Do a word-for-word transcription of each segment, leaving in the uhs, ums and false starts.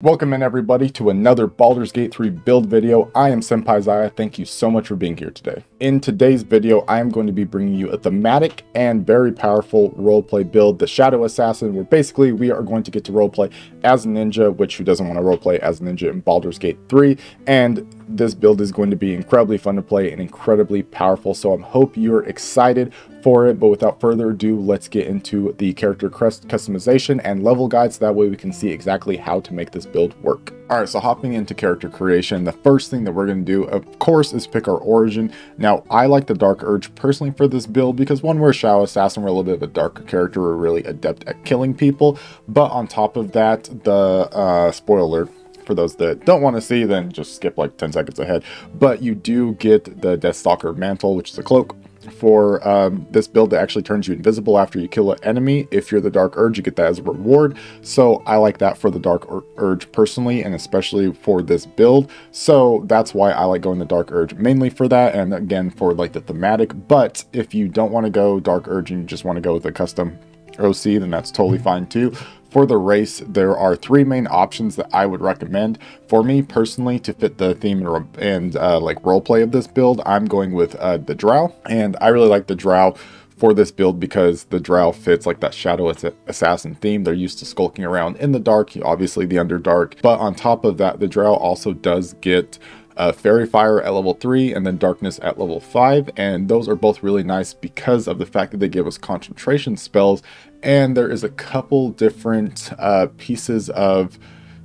Welcome in everybody to another Baldur's Gate three build video. I am Senpai Ziah. Thank you so much for being here today. In today's video, I am going to be bringing you a thematic and very powerful roleplay build, the Shadow Assassin, where basically we are going to get to roleplay as a ninja, which who doesn't want to roleplay as a ninja in Baldur's Gate three, and this build is going to be incredibly fun to play and incredibly powerful, so I hope you're excited for it. But without further ado, let's get into the character customization and level guides, so that way we can see exactly how to make this build work. Alright, so hopping into character creation, the first thing that we're going to do, of course, is pick our origin. Now, I like the Dark Urge personally for this build because, one, we're a Shadow Assassin, we're a little bit of a darker character, we're really adept at killing people, but on top of that, the uh, spoiler, for those that don't want to see, then just skip like ten seconds ahead, but you do get the Deathstalker mantle, which is a cloak for um, this build that actually turns you invisible after you kill an enemy. If you're the Dark Urge, you get that as a reward, so I like that for the Dark Ur Urge personally, and especially for this build, so that's why I like going the Dark Urge, mainly for that, and again for like the thematic. But if you don't want to go Dark Urge and you just want to go with a custom O C, then that's totally fine too. For the race, there are three main options that I would recommend. For me personally, to fit the theme and, and uh, like roleplay of this build, I'm going with uh, the Drow, and I really like the Drow for this build because the Drow fits like that Shadow Assassin theme. They're used to skulking around in the dark, obviously the Underdark, but on top of that, the Drow also does get Uh, Fairy Fire at level three and then Darkness at level five, and those are both really nice because of the fact that they give us concentration spells, and there is a couple different uh, pieces of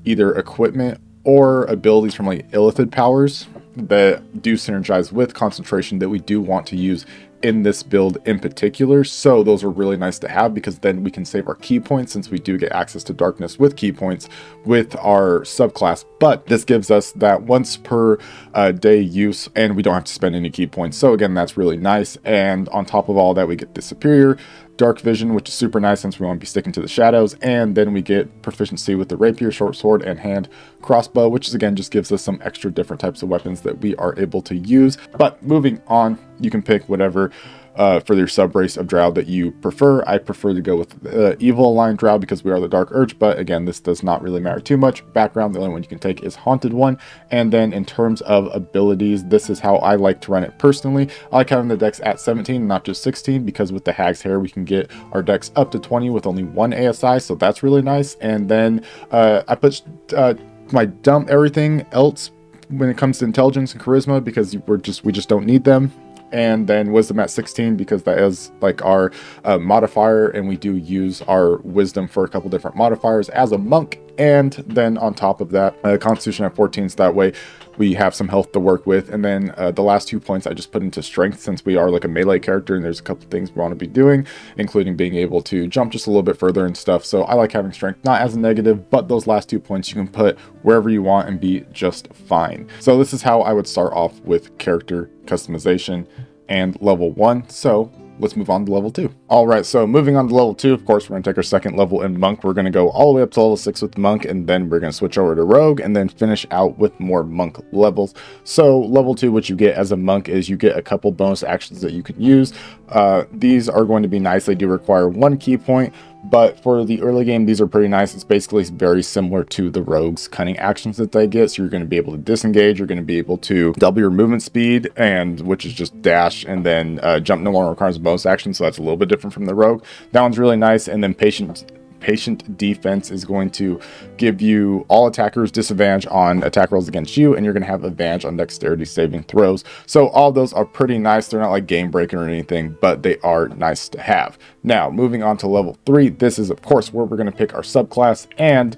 either equipment or abilities from like Illithid powers that do synergize with concentration that we do want to use in this build in particular. So those are really nice to have because then we can save our key points, since we do get access to darkness with key points with our subclass, but this gives us that once per uh, day use and we don't have to spend any key points. So again, that's really nice, and on top of all that, we get the superior dark vision, which is super nice since we want to be sticking to the shadows, and then we get proficiency with the rapier, short sword, and hand crossbow, which is again just gives us some extra different types of weapons that we are able to use. But moving on, you can pick whatever uh, for your sub race of Drow that you prefer. I prefer to go with the uh, evil aligned Drow because we are the Dark Urge, but again, this does not really matter too much. Background, the only one you can take is Haunted One. And then in terms of abilities, this is how I like to run it personally. I like having the decks at seventeen, not just sixteen, because with the Hag's Hair, we can get our decks up to twenty with only one A S I, so that's really nice. And then uh, I put uh, my dump everything else when it comes to intelligence and charisma because we're just we just don't need them. And then wisdom at sixteen because that is like our uh, modifier, and we do use our wisdom for a couple different modifiers as a monk. And then on top of that, uh, constitution at fourteen, so that way we have some health to work with. And then uh, the last two points I just put into strength since we are like a melee character, and there's a couple things we want to be doing, including being able to jump just a little bit further and stuff. So I like having strength, not as a negative, but those last two points you can put wherever you want and be just fine. So this is how I would start off with character customization and level one. So let's move on to level two. All right, so moving on to level two, of course, we're gonna take our second level in Monk. We're gonna go all the way up to level six with Monk, and then we're gonna switch over to Rogue and then finish out with more Monk levels. So level two, what you get as a Monk is you get a couple bonus actions that you can use. Uh, these are going to be nice. They do require one key point, but for the early game, these are pretty nice. It's basically very similar to the Rogue's cunning actions that they get. So you're going to be able to disengage. You're going to be able to double your movement speed, and which is just dash, and then uh, jump no longer requires a bonus action. So that's a little bit different from the Rogue. That one's really nice. And then patient patient defense is going to give you all attackers disadvantage on attack rolls against you, and you're going to have advantage on dexterity saving throws. So all those are pretty nice. They're not like game breaking or anything, but they are nice to have. Now moving on to level three, this is of course where we're going to pick our subclass, and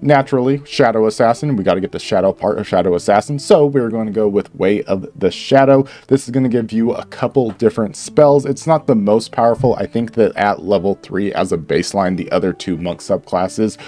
naturally, Shadow Assassin, we got to get the shadow part of Shadow Assassin, so we're going to go with Way of the Shadow. This is going to give you a couple different spells. It's not the most powerful. I think that at level three as a baseline, the other two monk subclasses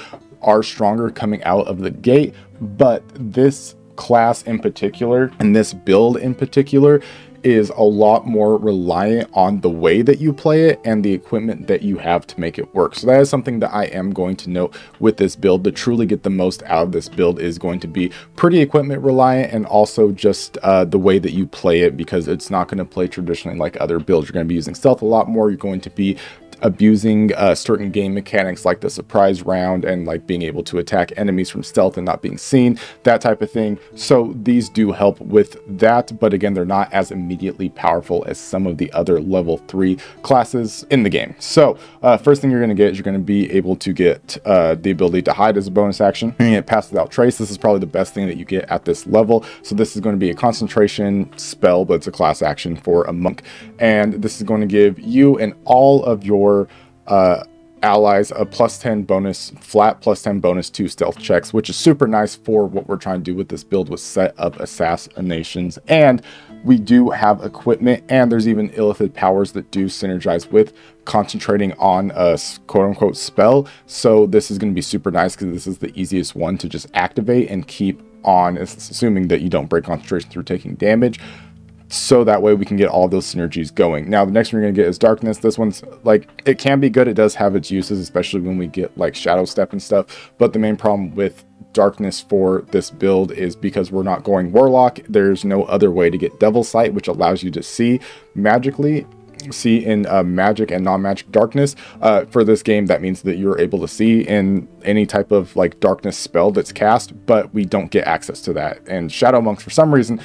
are stronger coming out of the gate, but this class in particular and this build in particular is a lot more reliant on the way that you play it and the equipment that you have to make it work. So that is something that I am going to note with this build. To truly get the most out of this build is going to be pretty equipment reliant, and also just uh, the way that you play it, because it's not going to play traditionally like other builds. You're going to be using stealth a lot more. You're going to be abusing uh, certain game mechanics like the surprise round and like being able to attack enemies from stealth and not being seen, that type of thing. So these do help with that, but again, they're not as immediately powerful as some of the other level three classes in the game. So uh, first thing you're going to get is you're going to be able to get uh, the ability to hide as a bonus action. You're going to get Pass Without Trace. This is probably the best thing that you get at this level. So this is going to be a concentration spell, but it's a class action for a monk. And this is going to give you and all of your uh, allies a plus ten bonus, flat plus ten bonus to stealth checks, which is super nice for what we're trying to do with this build with set up assassinations. And we do have equipment, and there's even illithid powers that do synergize with concentrating on a quote-unquote spell. So this is going to be super nice because this is the easiest one to just activate and keep on, assuming that you don't break concentration through taking damage. So that way we can get all those synergies going. Now, the next one you're going to get is Darkness. This one's like, it can be good. It does have its uses, especially when we get like Shadow Step and stuff. But the main problem with Darkness for this build is because we're not going Warlock, there's no other way to get Devil Sight, which allows you to see magically, see in uh, magic and non-magic darkness. Uh, for this game, that means that you're able to see in any type of like darkness spell that's cast, but we don't get access to that. And Shadow Monks, for some reason,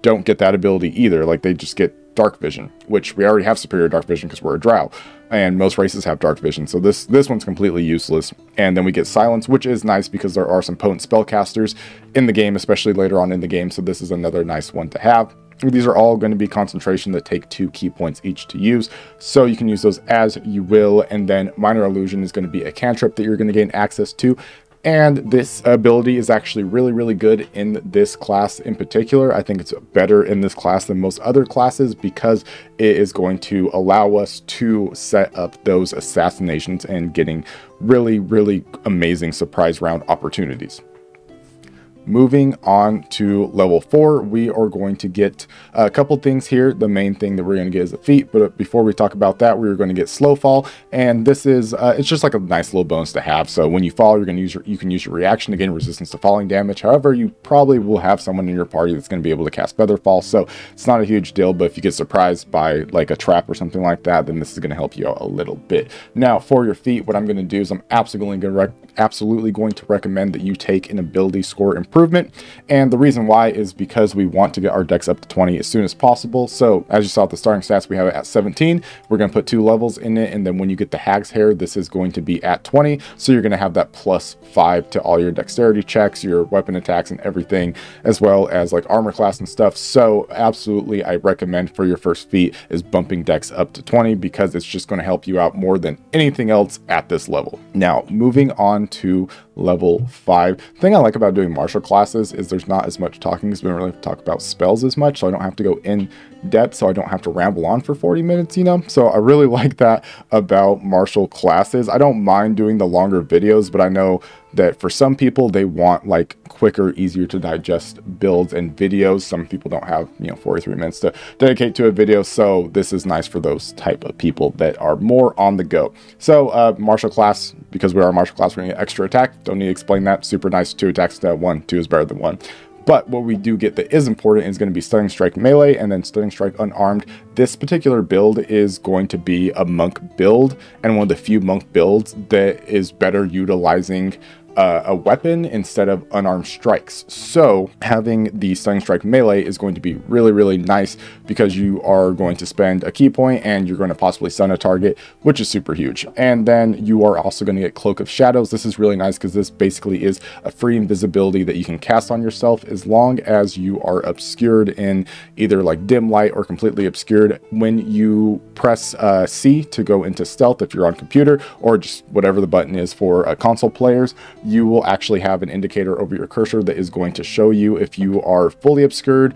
don't get that ability either. Like, they just get dark vision, which we already have superior dark vision because we're a drow, and most races have dark vision. So this this one's completely useless. And then we get silence, which is nice because there are some potent spellcasters in the game, especially later on in the game. So this is another nice one to have. These are all going to be concentration that take two key points each to use, so you can use those as you will. And then minor illusion is going to be a cantrip that you're going to gain access to. And this ability is actually really, really good in this class in particular. I think it's better in this class than most other classes because it is going to allow us to set up those assassinations and getting really, really amazing surprise round opportunities. Moving on to level four, we are going to get a couple things here. The main thing that we're going to get is a feat, but before we talk about that, we're going to get slow fall. And this is uh, it's just like a nice little bonus to have. So when you fall, you're going to use your, you can use your reaction to gain resistance to falling damage. However, you probably will have someone in your party that's going to be able to cast feather fall, so it's not a huge deal. But if you get surprised by like a trap or something like that, then this is going to help you out a little bit. Now for your feat, what I'm going to do is I'm absolutely going to rec absolutely going to recommend that you take an ability score improvement. Improvement. And the reason why is because we want to get our decks up to twenty as soon as possible. So as you saw at the starting stats, we have it at seventeen. We're going to put two levels in it, and then when you get the Hag's Hair, this is going to be at twenty. So you're going to have that plus five to all your dexterity checks, your weapon attacks and everything, as well as like armor class and stuff. So absolutely, I recommend for your first feat is bumping decks up to twenty, because it's just going to help you out more than anything else at this level. Now moving on to level five. The thing I like about doing martial classes is there's not as much talking because we don't really have to talk about spells as much, so I don't have to go in depth, so I don't have to ramble on for forty minutes, you know. So I really like that about martial classes. I don't mind doing the longer videos, but I know that for some people, they want like quicker, easier to digest builds and videos. Some people don't have, you know, forty-three minutes to dedicate to a video, so this is nice for those type of people that are more on the go. So uh, martial class, because we are a martial class, we're gonna get extra attack. Don't need to explain that. Super nice, two attacks to one. Two is better than one. But what we do get that is important is going to be Stunning Strike Melee and then Stunning Strike Unarmed. This particular build is going to be a monk build, and one of the few monk builds that is better utilizing Uh, a weapon instead of unarmed strikes. So having the Stunning Strike Melee is going to be really, really nice because you are going to spend a key point and you're going to possibly stun a target, which is super huge. And then you are also going to get Cloak of Shadows. This is really nice because this basically is a free invisibility that you can cast on yourself as long as you are obscured in either like dim light or completely obscured. When you press uh, C to go into stealth, if you're on computer, or just whatever the button is for uh, console players, you will actually have an indicator over your cursor that is going to show you if you are fully obscured,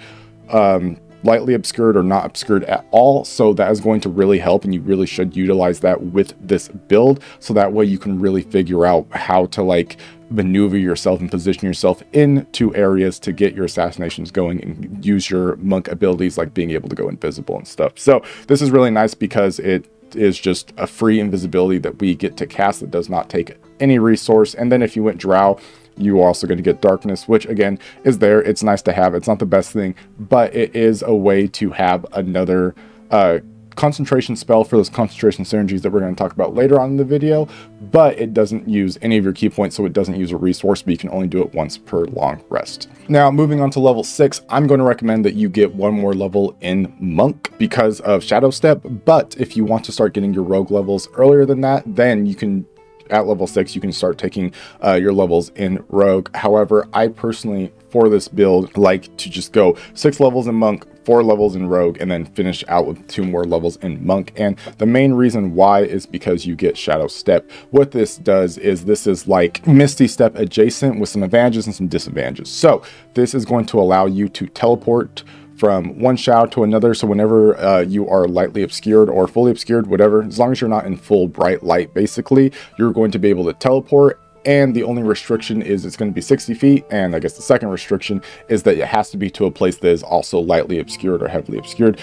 um, lightly obscured, or not obscured at all. So that is going to really help, and you really should utilize that with this build. So that way you can really figure out how to like maneuver yourself and position yourself into areas to get your assassinations going and use your monk abilities, like being able to go invisible and stuff. So this is really nice because it is just a free invisibility that we get to cast that does not take any resource. And then if you went drow, you are also going to get darkness, which again is there. It's nice to have. It's not the best thing, but it is a way to have another uh concentration spell for those concentration synergies that we're going to talk about later on in the video, but it doesn't use any of your key points, so it doesn't use a resource, but you can only do it once per long rest. Now, moving on to level six, I'm going to recommend that you get one more level in Monk because of Shadow Step, but if you want to start getting your Rogue levels earlier than that, then you can, at level six, you can start taking uh, your levels in Rogue. However, I personally, for this build, like to just go six levels in Monk, four levels in Rogue, and then finish out with two more levels in Monk. And the main reason why is because you get Shadow Step. What this does is this is like Misty Step adjacent with some advantages and some disadvantages. So this is going to allow you to teleport from one shadow to another, so whenever uh, you are lightly obscured or fully obscured, whatever, as long as you're not in full bright light, basically, you're going to be able to teleport. And the only restriction is it's going to be sixty feet, and I guess the second restriction is that it has to be to a place that is also lightly obscured or heavily obscured.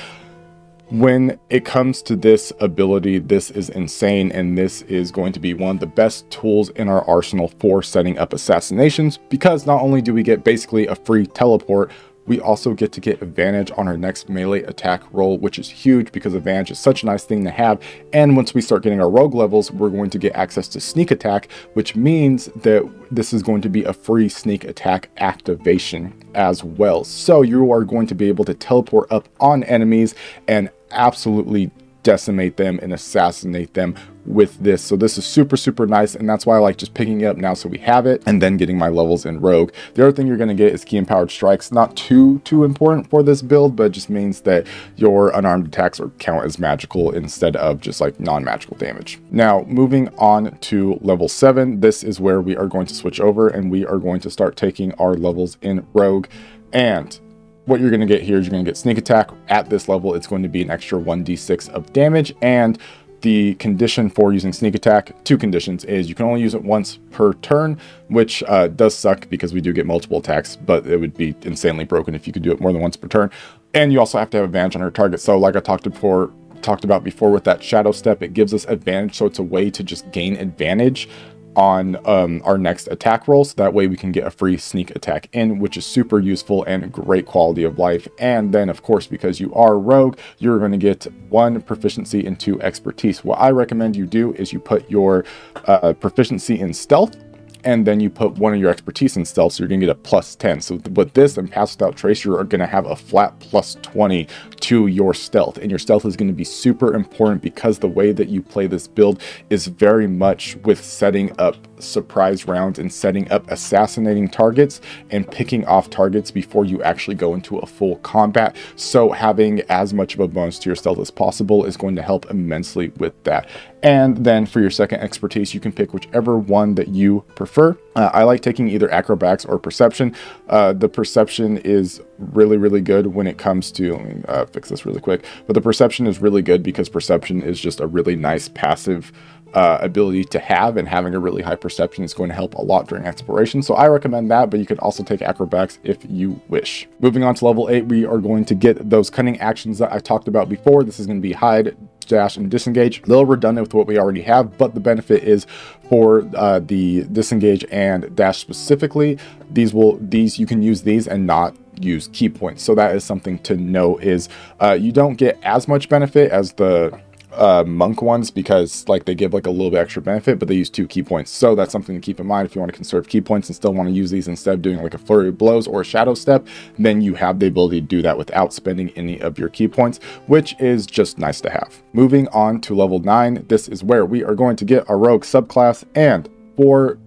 When it comes to this ability, this is insane, and this is going to be one of the best tools in our arsenal for setting up assassinations, because not only do we get basically a free teleport, we also get to get advantage on our next melee attack roll, which is huge because advantage is such a nice thing to have. And once we start getting our Rogue levels, we're going to get access to sneak attack, which means that this is going to be a free sneak attack activation as well. So you are going to be able to teleport up on enemies and absolutely decimate them and assassinate them with this. So this is super, super nice. And that's why I like just picking it up now so we have it and then getting my levels in Rogue. The other thing you're going to get is key empowered strikes. Not too, too important for this build, but it just means that your unarmed attacks are count as magical instead of just like non-magical damage. Now, moving on to level seven, this is where we are going to switch over and we are going to start taking our levels in Rogue. And what you're going to get here is you're going to get sneak attack. At this level, it's going to be an extra one d six of damage, and the condition for using sneak attack, two conditions, is you can only use it once per turn, which uh, does suck because we do get multiple attacks, but it would be insanely broken if you could do it more than once per turn. And you also have to have advantage on your target. So like I talked before, talked about before with that Shadow Step, it gives us advantage, so it's a way to just gain advantage on um, our next attack roll, so that way we can get a free sneak attack in, which is super useful and great quality of life. And then of course, because you are Rogue, you're going to get one proficiency and two expertise. What I recommend you do is you put your uh, proficiency in stealth, and then you put one of your expertise in stealth, so you're going to get a plus ten. So with this and Pass Without Trace, you're going to have a flat plus twenty to your stealth. And your stealth is going to be super important because the way that you play this build is very much with setting up surprise rounds and setting up assassinating targets and picking off targets before you actually go into a full combat. So having as much of a bonus to your stealth as possible is going to help immensely with that. And then for your second expertise, you can pick whichever one that you prefer. Uh, I like taking either acrobatics or perception. Uh, the perception is really, really good when it comes to, let me uh, fix this really quick, but the perception is really good because perception is just a really nice passive Uh, ability to have, and having a really high perception is going to help a lot during exploration. So I recommend that, but you could also take acrobatics if you wish. Moving on to level eight, we are going to get those cunning actions that I talked about before. This is going to be hide, dash, and disengage. A little redundant with what we already have, but the benefit is for uh, the disengage and dash specifically, these will these you can use these and not use key points. So that is something to know, is uh, you don't get as much benefit as the uh monk ones, because like they give like a little bit extra benefit, but they use two key points. So that's something to keep in mind. If you want to conserve key points and still want to use these instead of doing like a flurry of blows or a Shadow Step, then you have the ability to do that without spending any of your key points, which is just nice to have. Moving on to level nine, this is where we are going to get our Rogue subclass. And for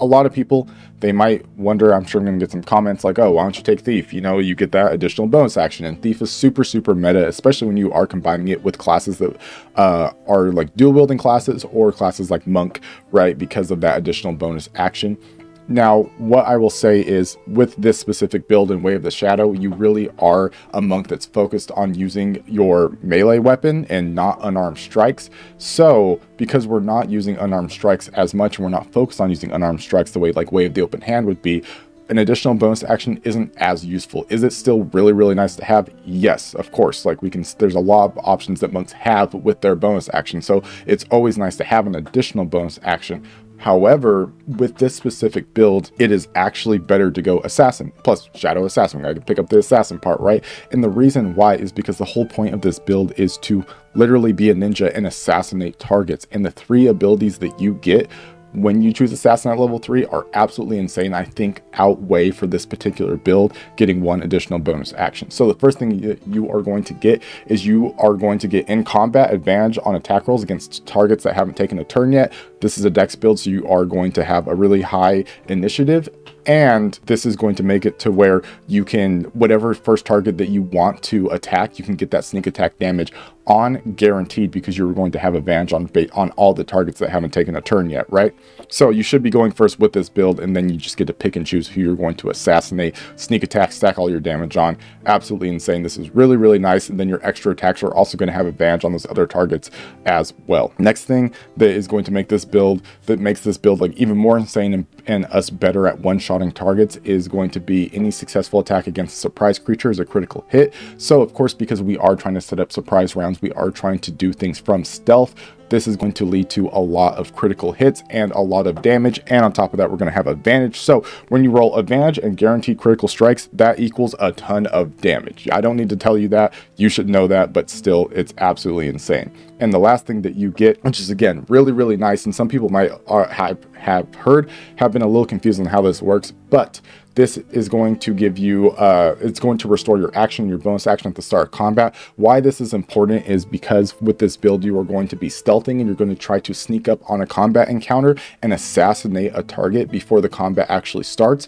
a lot of people, they might wonder, I'm sure I'm going to get some comments like, oh, why don't you take Thief? You know, you get that additional bonus action. And Thief is super, super meta, especially when you are combining it with classes that uh, are like dual wielding classes or classes like Monk, right? Because of that additional bonus action. Now, what I will say is with this specific build in Way of the Shadow, you really are a monk that's focused on using your melee weapon and not unarmed strikes. So because we're not using unarmed strikes as much, and we're not focused on using unarmed strikes the way like Way of the Open Hand would be, an additional bonus action isn't as useful. Is it still really, really nice to have? Yes, of course. Like we can, there's a lot of options that monks have with their bonus action. So it's always nice to have an additional bonus action. However, with this specific build, it is actually better to go assassin, plus shadow assassin. I can pick up the assassin part, right? And the reason why is because the whole point of this build is to literally be a ninja and assassinate targets. And the three abilities that you get when you choose assassin at level three are absolutely insane. I think outweigh for this particular build getting one additional bonus action. So the first thing you are going to get is you are going to get in combat advantage on attack rolls against targets that haven't taken a turn yet. This is a dex build, so you are going to have a really high initiative, and this is going to make it to where you can, whatever first target that you want to attack, you can get that sneak attack damage on guaranteed, because you're going to have advantage on on all the targets that haven't taken a turn yet, right? So you should be going first with this build, and then you just get to pick and choose who you're going to assassinate, sneak attack, stack all your damage on. Absolutely insane. This is really, really nice. And then your extra attacks are also going to have advantage on those other targets as well. Next thing that is going to make this build, that makes this build like even more insane and, and us better at one-shotting targets, is going to be any successful attack against a surprise creature is a critical hit. So of course, because we are trying to set up surprise rounds, we are trying to do things from stealth. This is going to lead to a lot of critical hits and a lot of damage, and on top of that, we're going to have advantage. So when you roll advantage and guaranteed critical strikes, that equals a ton of damage. I don't need to tell you that, you should know that, but still, it's absolutely insane. And the last thing that you get, which is again really, really nice, and some people might uh, have, have heard have been a little confused on how this works, but this is going to give you, uh, it's going to restore your action, your bonus action at the start of combat. Why this is important is because with this build, you are going to be stealthing, and you're going to try to sneak up on a combat encounter and assassinate a target before the combat actually starts.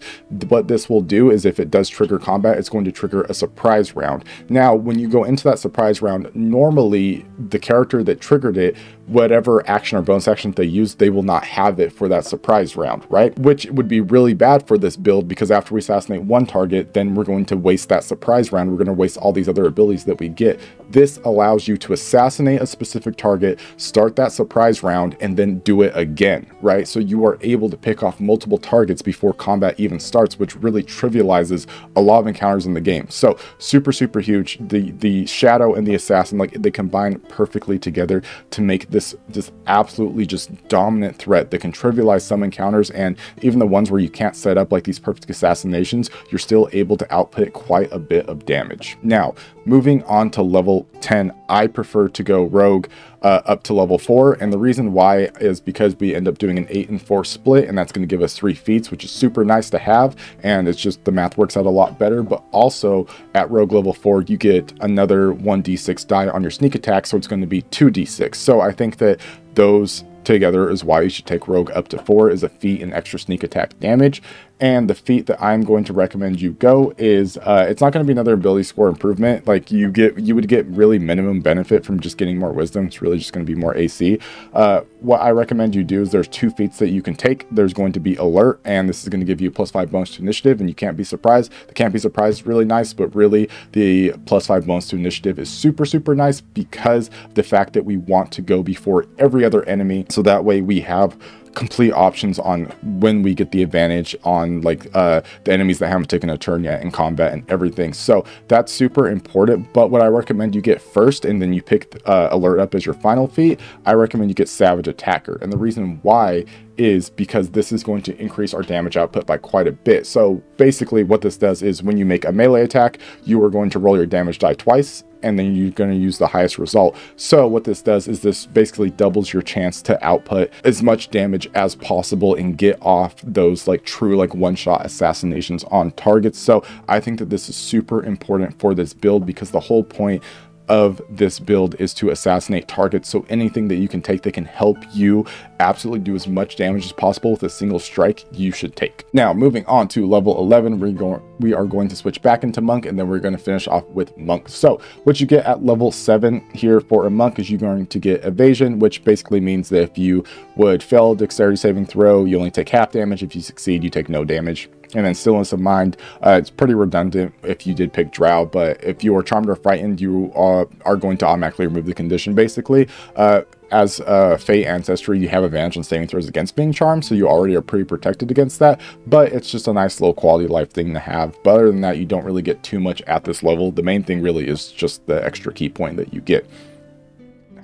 What this will do is, if it does trigger combat, it's going to trigger a surprise round. Now, when you go into that surprise round, normally the character that triggered it, whatever action or bonus action they use, they will not have it for that surprise round, right? Which would be really bad for this build, because after we assassinate one target, then we're going to waste that surprise round. We're going to waste all these other abilities that we get. This allows you to assassinate a specific target, start that surprise round, and then do it again, right? So you are able to pick off multiple targets before combat even starts, which really trivializes a lot of encounters in the game. So super, super huge. The the shadow and the assassin, like, they combine perfectly together to make this just absolutely just dominant threat that can trivialize some encounters, and even the ones where you can't set up like these perfect assassinations, you're still able to output quite a bit of damage. Now, moving on to level ten, I prefer to go rogue uh, up to level four, and the reason why is because we end up doing an eight and four split, and that's going to give us three feats, which is super nice to have, and it's just the math works out a lot better. But also at rogue level four, you get another one d six die on your sneak attack, so it's going to be two d six. So I think that those together is why you should take rogue up to four, is a feat and extra sneak attack damage. And the feat that I'm going to recommend you go is, uh, it's not going to be another ability score improvement. Like, you get, you would get really minimum benefit from just getting more wisdom. It's really just going to be more A C. Uh, what I recommend you do is there's two feats that you can take. There's going to be alert, and this is going to give you a plus five bonus to initiative, and you can't be surprised. The can't be surprised is really nice, but really the plus five bonus to initiative is super, super nice because the fact that we want to go before every other enemy. So that way we have complete options on when we get the advantage on like uh, the enemies that haven't taken a turn yet in combat and everything. So that's super important. But what I recommend you get first, and then you pick uh, alert up as your final feat, I recommend you get savage attacker. And the reason why is because this is going to increase our damage output by quite a bit. So basically what this does is when you make a melee attack, you are going to roll your damage die twice, and then you're going to use the highest result. So what this does is this basically doubles your chance to output as much damage as possible and get off those like true like one-shot assassinations on targets. So I think that this is super important for this build, because the whole point of this build is to assassinate targets. So anything that you can take that can help you absolutely do as much damage as possible with a single strike, you should take. Now, moving on to level eleven, we're going we are going to switch back into monk, and then we're going to finish off with monk. So what you get at level seven here for a monk is you're going to get evasion, which basically means that if you would fail a dexterity saving throw, you only take half damage. If you succeed, you take no damage. And then stillness of mind, uh, it's pretty redundant if you did pick drow, but if you are charmed or frightened, you are, are going to automatically remove the condition basically. Uh, As uh, Fey Ancestry, you have advantage on saving throws against being charmed, so you already are pretty protected against that, but it's just a nice little quality of life thing to have. But other than that, you don't really get too much at this level. The main thing really is just the extra key point that you get.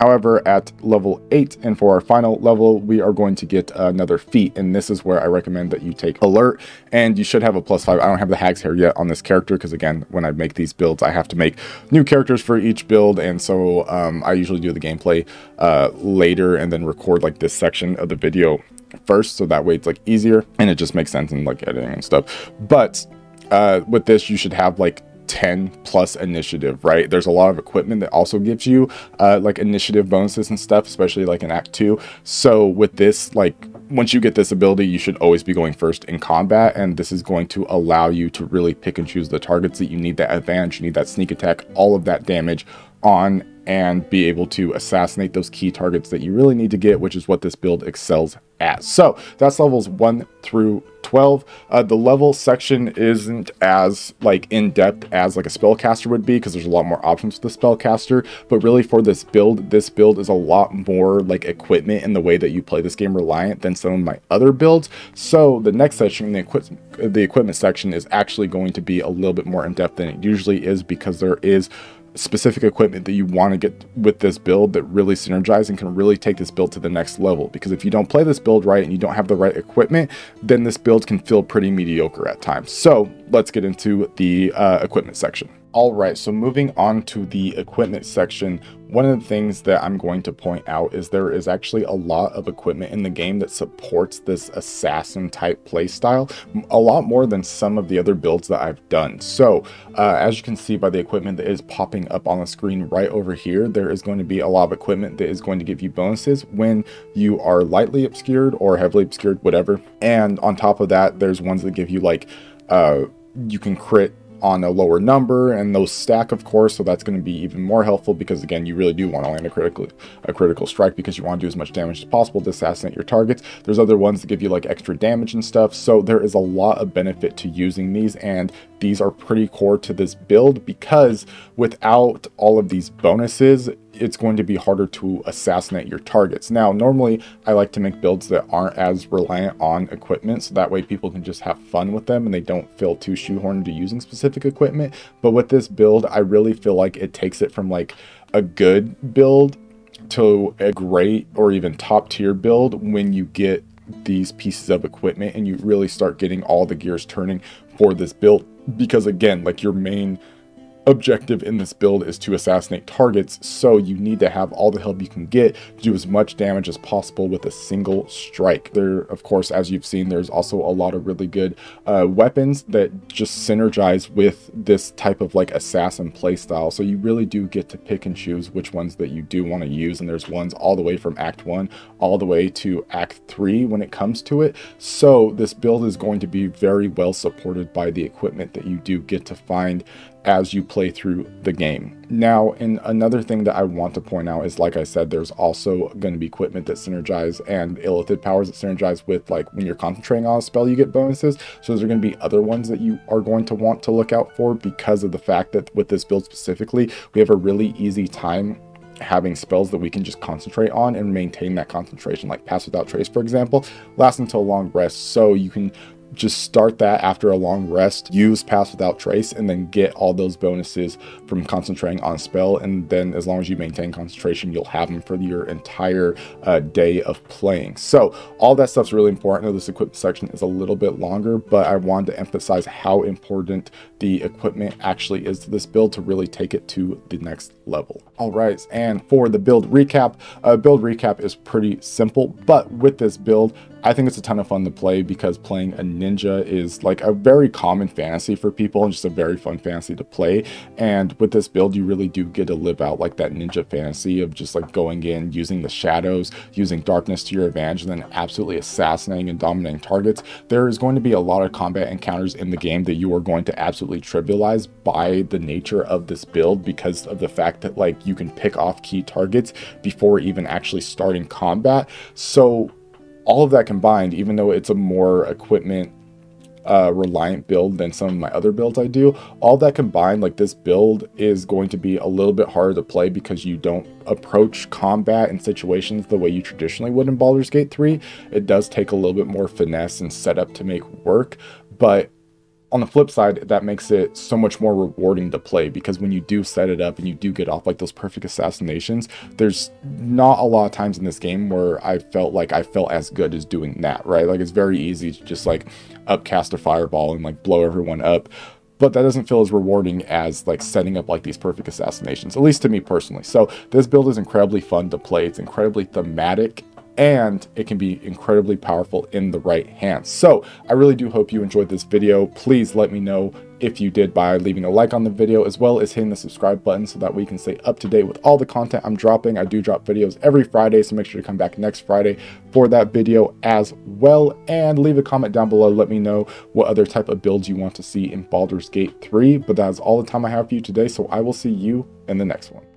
However, at level eight and for our final level, we are going to get another feat, and this is where I recommend that you take alert, and you should have a plus five. I don't have the hag's hair yet on this character because, again, when I make these builds, I have to make new characters for each build, and so um, I usually do the gameplay uh, later and then record like this section of the video first, so that way it's like easier and it just makes sense in like editing and stuff. But uh, with this, you should have like ten plus initiative, right? There's a lot of equipment that also gives you uh, like initiative bonuses and stuff, especially like in Act two. So with this, like once you get this ability, you should always be going first in combat, and this is going to allow you to really pick and choose the targets that you need that advantage, you need that sneak attack, all of that damage on, and be able to assassinate those key targets that you really need to get, which is what this build excels at. So that's levels one through twelve. Uh, the level section isn't as like in depth as like a spellcaster would be, because there's a lot more options with the spellcaster, but really for this build, this build is a lot more like equipment in the way that you play this game reliant than some of my other builds. So the next section, the equipment, the equipment section, is actually going to be a little bit more in depth than it usually is, because there is specific equipment that you want to get with this build that really synergize and can really take this build to the next level. Because if you don't play this build right and you don't have the right equipment, then this build can feel pretty mediocre at times. So let's get into the uh, equipment section. All right, so moving on to the equipment section, one of the things that I'm going to point out is there is actually a lot of equipment in the game that supports this assassin type playstyle, a lot more than some of the other builds that I've done. So uh, as you can see by the equipment that is popping up on the screen right over here, there is going to be a lot of equipment that is going to give you bonuses when you are lightly obscured or heavily obscured, whatever. And on top of that, there's ones that give you like, uh, you can crit on a lower number, and those stack, of course, so that's going to be even more helpful, because again, you really do want to land a critical a critical strike, because you want to do as much damage as possible to assassinate your targets. There's other ones that give you like extra damage and stuff, so there is a lot of benefit to using these, and these are pretty core to this build, because without all of these bonuses, it's going to be harder to assassinate your targets. Now, normally I like to make builds that aren't as reliant on equipment, so that way people can just have fun with them and they don't feel too shoehorned to using specific equipment. But with this build, I really feel like it takes it from like a good build to a great or even top tier build when you get these pieces of equipment and you really start getting all the gears turning for this build. Because again, like your main objective in this build is to assassinate targets, so you need to have all the help you can get to do as much damage as possible with a single strike. There, of course, as you've seen, there's also a lot of really good uh, weapons that just synergize with this type of like assassin playstyle, so you really do get to pick and choose which ones that you do want to use, and there's ones all the way from Act one all the way to Act three when it comes to it. So this build is going to be very well supported by the equipment that you do get to find as you play through the game. Now, and another thing that I want to point out is, like I said, there's also going to be equipment that synergize and illithid powers that synergize with, like, when you're concentrating on a spell, you get bonuses. So there's going to be other ones that you are going to want to look out for, because of the fact that with this build specifically, we have a really easy time having spells that we can just concentrate on and maintain that concentration. Like Pass Without Trace, for example, lasts until a long rest, so you can just start that after a long rest, use Pass Without Trace, and then get all those bonuses from concentrating on spell, and then as long as you maintain concentration, you'll have them for your entire uh, day of playing. So all that stuff's really important. I know this equipment section is a little bit longer, but I wanted to emphasize how important the equipment actually is to this build to really take it to the next level. All right, and for the build recap, uh, build recap is pretty simple, but with this build, I think it's a ton of fun to play, because playing a ninja is like a very common fantasy for people and just a very fun fantasy to play. And with this build, you really do get to live out like that ninja fantasy of just like going in, using the shadows, using darkness to your advantage, and then absolutely assassinating and dominating targets. There is going to be a lot of combat encounters in the game that you are going to absolutely trivialize by the nature of this build, because of the fact that like you can pick off key targets before even actually starting combat. So all of that combined, even though it's a more equipment uh, reliant build than some of my other builds I do, all that combined, like this build is going to be a little bit harder to play, because you don't approach combat and situations the way you traditionally would in Baldur's Gate three. It does take a little bit more finesse and setup to make work, but on the flip side, that makes it so much more rewarding to play, because when you do set it up and you do get off like those perfect assassinations, there's not a lot of times in this game where I felt like I felt as good as doing that, right? Like, it's very easy to just like upcast a fireball and like blow everyone up, but that doesn't feel as rewarding as like setting up like these perfect assassinations, at least to me personally. So this build is incredibly fun to play. It's incredibly thematic, and it can be incredibly powerful in the right hand. So I really do hope you enjoyed this video. Please let me know if you did by leaving a like on the video, as well as hitting the subscribe button, so that we can stay up to date with all the content I'm dropping. I do drop videos every Friday, so make sure to come back next Friday for that video as well. And leave a comment down below. Let me know what other type of builds you want to see in Baldur's Gate three. But that's all the time I have for you today, so I will see you in the next one.